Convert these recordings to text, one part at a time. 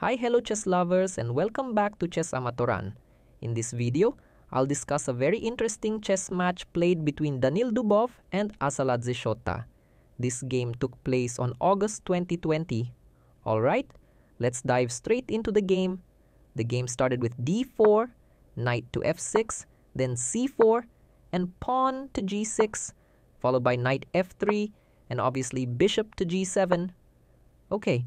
Hi, hello chess lovers, and welcome back to Chess Amatoran. In this video, I'll discuss a very interesting chess match played between Daniil Dubov and Azaladze Shota. This game took place on August 2020. Alright, let's dive straight into the game. The game started with d4, knight to f6, then c4, and pawn to g6, followed by knight f3, and obviously bishop to g7. Okay.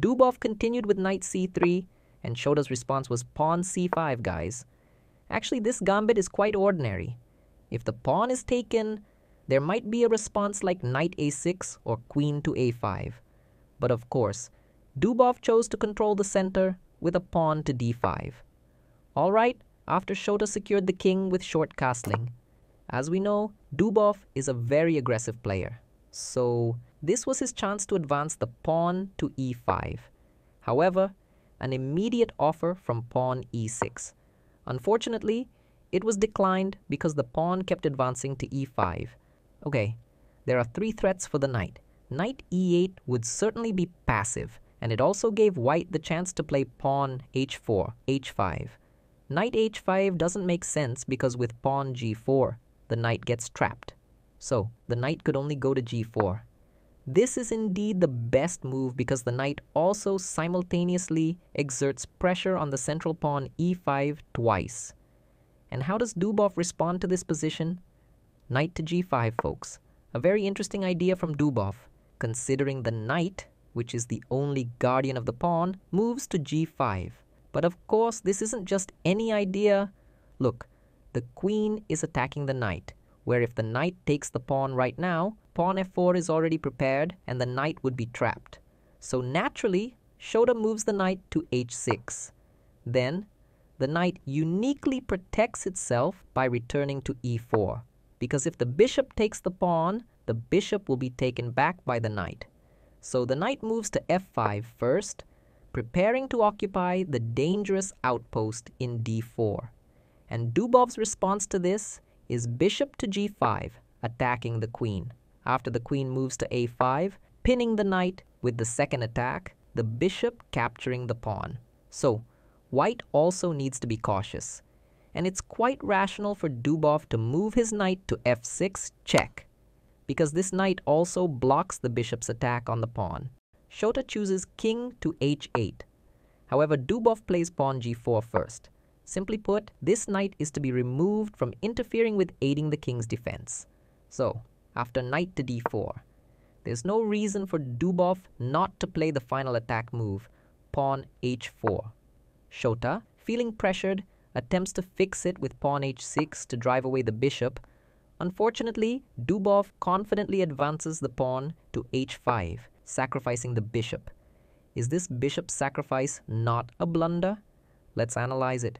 Dubov continued with knight c3, and Shota's response was pawn c5, guys. Actually, this gambit is quite ordinary. If the pawn is taken, there might be a response like knight a6 or queen to a5. But of course, Dubov chose to control the center with a pawn to d5. Alright, after Shota secured the king with short castling. As we know, Dubov is a very aggressive player. So this was his chance to advance the pawn to e5. However, an immediate offer from pawn e6. Unfortunately, it was declined because the pawn kept advancing to e5. Okay, there are three threats for the knight. Knight e8 would certainly be passive, and it also gave white the chance to play pawn h4, h5. Knight h5 doesn't make sense because with pawn g4, the knight gets trapped. So, the knight could only go to g4. This is indeed the best move because the knight also simultaneously exerts pressure on the central pawn e5 twice. And how does Dubov respond to this position? Knight to g5, folks. A very interesting idea from Dubov, considering the knight, which is the only guardian of the pawn, moves to g5. But of course, this isn't just any idea. Look, the queen is attacking the knight, where if the knight takes the pawn right now, pawn f4 is already prepared, and the knight would be trapped. So naturally, Shota moves the knight to h6. Then, the knight uniquely protects itself by returning to e4. Because if the bishop takes the pawn, the bishop will be taken back by the knight. So the knight moves to f5 first, preparing to occupy the dangerous outpost in d4. And Dubov's response to this is bishop to g5, attacking the queen. After the queen moves to a5, pinning the knight with the second attack, the bishop capturing the pawn. So, white also needs to be cautious. And it's quite rational for Dubov to move his knight to f6 check, because this knight also blocks the bishop's attack on the pawn. Shota chooses king to h8. However, Dubov plays pawn g4 first. Simply put, this knight is to be removed from interfering with aiding the king's defense. So, after knight to d4. There's no reason for Dubov not to play the final attack move, pawn h4. Shota, feeling pressured, attempts to fix it with pawn h6 to drive away the bishop. Unfortunately, Dubov confidently advances the pawn to h5, sacrificing the bishop. Is this bishop sacrifice not a blunder? Let's analyze it.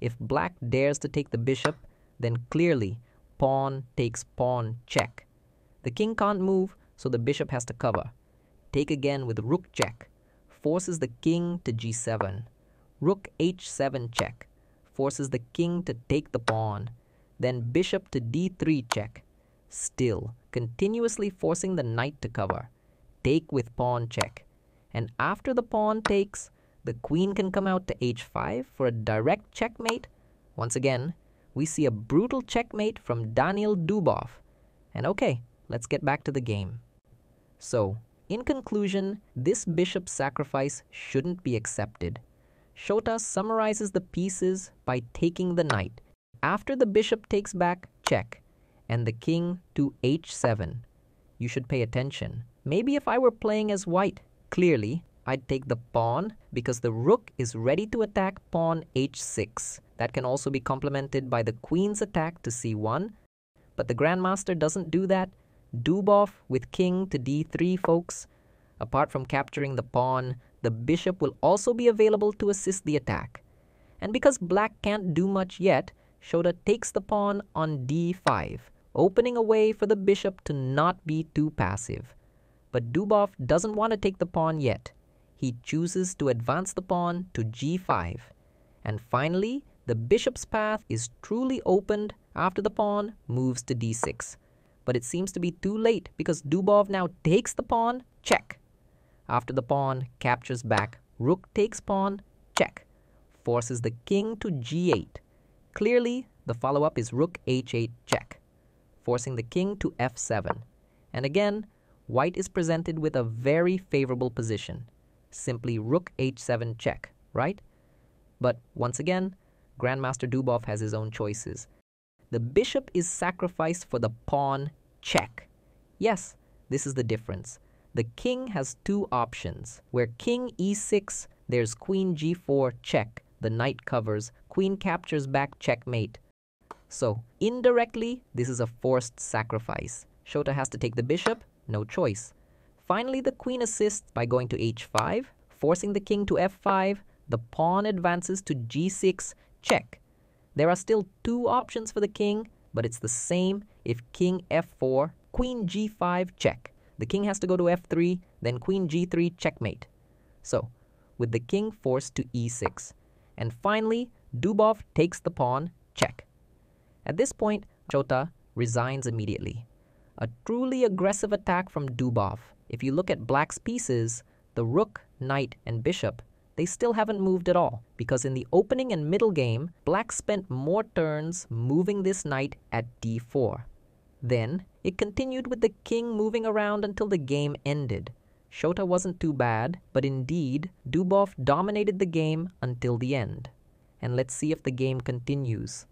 If black dares to take the bishop, then clearly pawn takes pawn check. The king can't move, so the bishop has to cover. Take again with rook check, forces the king to g7. Rook h7 check, forces the king to take the pawn. Then bishop to d3 check, still continuously forcing the knight to cover. Take with pawn check. And after the pawn takes, the queen can come out to h5 for a direct checkmate. Once again, we see a brutal checkmate from Daniil Dubov. And okay, let's get back to the game. So, in conclusion, this bishop sacrifice shouldn't be accepted. Shota summarizes the pieces by taking the knight. After the bishop takes back, check, and the king to h7. You should pay attention. Maybe if I were playing as white, clearly, I'd take the pawn because the rook is ready to attack pawn h6. That can also be complemented by the queen's attack to c1. But the grandmaster doesn't do that. Dubov with king to d3, folks. Apart from capturing the pawn, the bishop will also be available to assist the attack. And because black can't do much yet, Shota takes the pawn on d5, opening a way for the bishop to not be too passive. But Dubov doesn't want to take the pawn yet. He chooses to advance the pawn to g5. And finally, the bishop's path is truly opened after the pawn moves to d6. But it seems to be too late because Dubov now takes the pawn, check. After the pawn captures back, Rook takes pawn, check, forces the king to g8. Clearly, the follow-up is rook h8 check, forcing the king to f7. And again, white is presented with a very favorable position, simply rook h7 check, right? But once again, Grandmaster Dubov has his own choices. The bishop is sacrificed for the pawn check. Yes, this is the difference. The king has two options. Where king e6, there's queen g4 check, the knight covers, queen captures back, checkmate. So, indirectly, this is a forced sacrifice. Shota has to take the bishop, no choice. Finally, the queen assists by going to h5, forcing the king to f5, the pawn advances to g6, check. There are still two options for the king, but it's the same if king f4, queen g5, check. The king has to go to f3, then queen g3, checkmate. So, with the king forced to e6. And finally, Dubov takes the pawn, check. At this point, Shota resigns immediately. A truly aggressive attack from Dubov. If you look at black's pieces, the rook, knight, and bishop, they still haven't moved at all, because in the opening and middle game, black spent more turns moving this knight at d4. Then, it continued with the king moving around until the game ended. Shota wasn't too bad, but indeed, Dubov dominated the game until the end. And let's see if the game continues.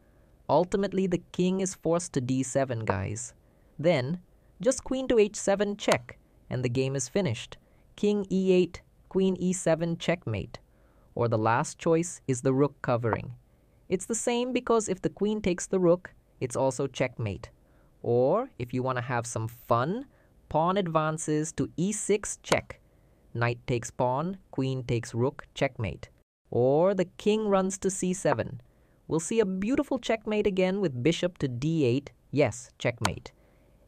Ultimately, the king is forced to d7, guys. Then, just queen to h7 check, and the game is finished. King e8, queen e7 checkmate. Or the last choice is the rook covering. It's the same because if the queen takes the rook, it's also checkmate. Or, if you want to have some fun, pawn advances to e6 check. Knight takes pawn, queen takes rook, checkmate. Or the king runs to c7. We'll see a beautiful checkmate again with bishop to d8, yes, checkmate.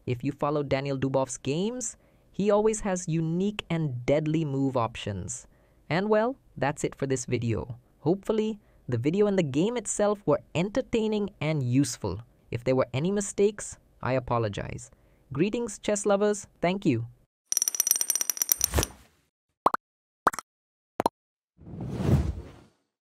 If you follow Daniil Dubov's games, he always has unique and deadly move options. And well, that's it for this video. Hopefully, the video and the game itself were entertaining and useful. If there were any mistakes, I apologize. Greetings, chess lovers. Thank you.